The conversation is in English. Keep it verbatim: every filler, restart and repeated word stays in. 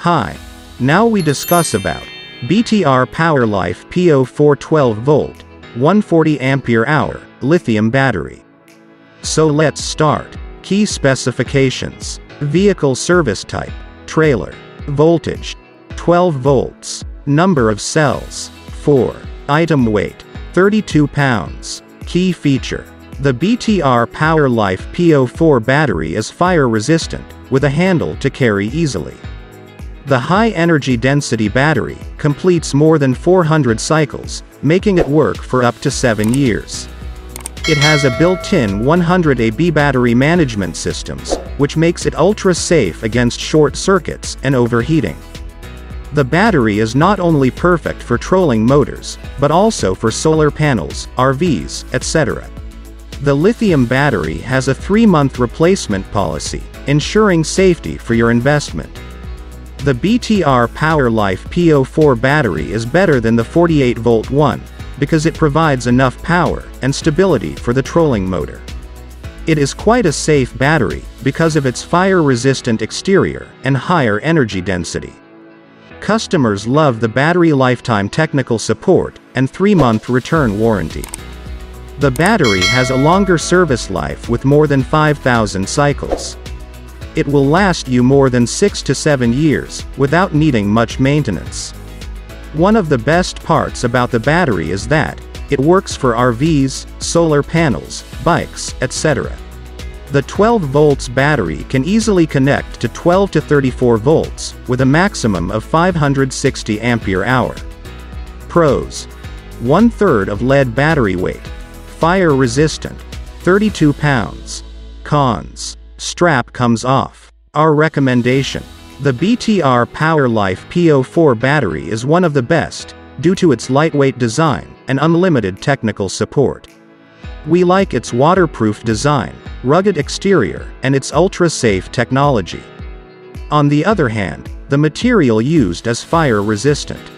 Hi. Now we discuss about B T R Power LiFePO four twelve volt, one hundred forty ampere hour, lithium battery. So let's start. Key specifications. Vehicle service type. Trailer. Voltage. twelve volts. Number of cells. four. Item weight. thirty-two pounds. Key feature. The B T R Power LiFePO four battery is fire resistant, with a handle to carry easily. The high energy density battery completes more than four hundred cycles, making it work for up to seven years. It has a built-in one hundred amp hour battery management systems, which makes it ultra-safe against short circuits and overheating. The battery is not only perfect for trolling motors, but also for solar panels, R Vs, et cetera. The lithium battery has a three month replacement policy, ensuring safety for your investment. The B T R Power LiFePO four battery is better than the forty-eight volt one, because it provides enough power and stability for the trolling motor. It is quite a safe battery, because of its fire-resistant exterior and higher energy density. Customers love the battery lifetime technical support and three month return warranty. The battery has a longer service life with more than five thousand cycles. It will last you more than six to seven years, without needing much maintenance. One of the best parts about the battery is that it works for R Vs, solar panels, bikes, et cetera. The twelve volts battery can easily connect to twelve to thirty-four volts, with a maximum of five hundred sixty ampere hour. Pros. one third of lead battery weight. Fire resistant. thirty-two pounds. Cons. Strap comes off. Our recommendation. The B T R Power LiFePO four battery is one of the best, due to its lightweight design and unlimited technical support. We like its waterproof design, rugged exterior, and its ultra-safe technology. On the other hand, the material used is fire-resistant.